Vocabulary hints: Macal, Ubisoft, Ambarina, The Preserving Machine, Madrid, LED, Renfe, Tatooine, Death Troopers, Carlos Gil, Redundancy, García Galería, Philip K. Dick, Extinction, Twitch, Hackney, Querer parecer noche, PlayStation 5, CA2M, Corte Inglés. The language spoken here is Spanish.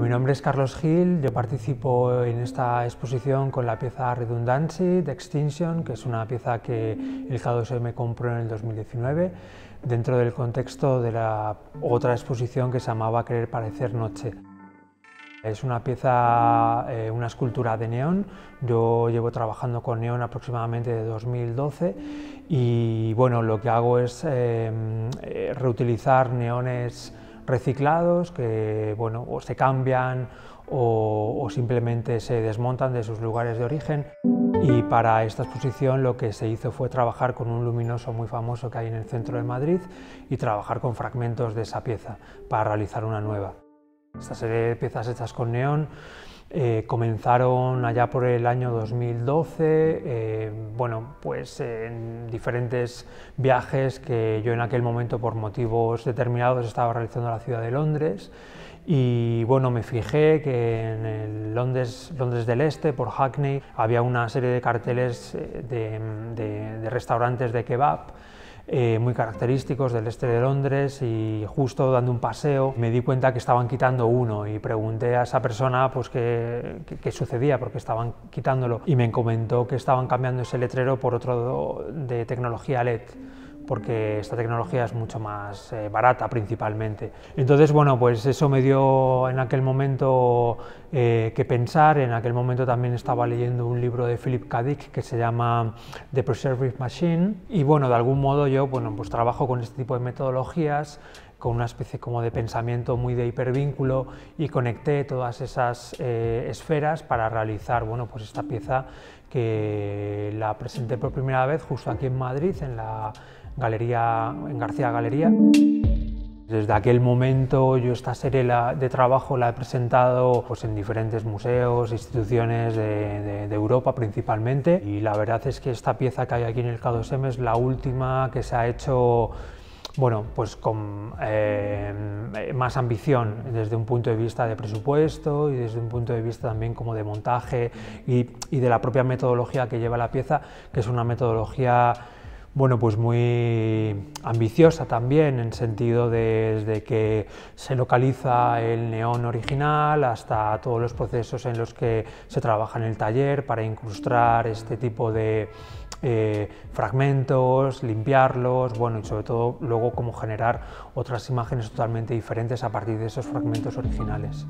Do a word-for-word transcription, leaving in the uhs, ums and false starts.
Mi nombre es Carlos Gil, yo participo en esta exposición con la pieza Redundancy de Extinction, que es una pieza que el C A dos M compró en el dos mil diecinueve, dentro del contexto de la otra exposición que se llamaba Querer parecer noche. Es una pieza, eh, una escultura de neón. Yo llevo trabajando con neón aproximadamente de dos mil doce y bueno, lo que hago es eh, reutilizar neones reciclados que bueno, o se cambian o, o simplemente se desmontan de sus lugares de origen. Y para esta exposición lo que se hizo fue trabajar con un luminoso muy famoso que hay en el centro de Madrid y trabajar con fragmentos de esa pieza para realizar una nueva. Esta serie de piezas hechas con neón eh, comenzaron allá por el año dos mil doce, eh, bueno, pues en diferentes viajes que yo en aquel momento por motivos determinados estaba realizando en la ciudad de Londres y bueno, me fijé que en el Londres, Londres del Este, por Hackney, había una serie de carteles de, de, de restaurantes de kebab Eh, muy característicos del este de Londres y justo dando un paseo me di cuenta que estaban quitando uno y pregunté a esa persona pues qué, qué, qué sucedía porque estaban quitándolo y me comentó que estaban cambiando ese letrero por otro de tecnología L E D porque esta tecnología es mucho más eh, barata principalmente. Entonces bueno, pues eso me dio en aquel momento eh, que pensar. En aquel momento también estaba leyendo un libro de Philip K. Dick que se llama The Preserving Machine y bueno, de algún modo yo bueno, pues trabajo con este tipo de metodologías, con una especie como de pensamiento muy de hipervínculo y conecté todas esas eh, esferas para realizar bueno, pues esta pieza que la presenté por primera vez justo aquí en Madrid, en la Galería, en García Galería. Desde aquel momento yo esta serie de trabajo la he presentado pues, en diferentes museos, instituciones de, de, de Europa principalmente y la verdad es que esta pieza que hay aquí en el C A dos M es la última que se ha hecho bueno, pues con eh, más ambición desde un punto de vista de presupuesto y desde un punto de vista también como de montaje y, y de la propia metodología que lleva la pieza, que es una metodología bueno, pues muy ambiciosa también, en sentido de, desde que se localiza el neón original hasta todos los procesos en los que se trabaja en el taller para incrustar este tipo de eh, fragmentos, limpiarlos, bueno, y sobre todo luego cómo generar otras imágenes totalmente diferentes a partir de esos fragmentos originales.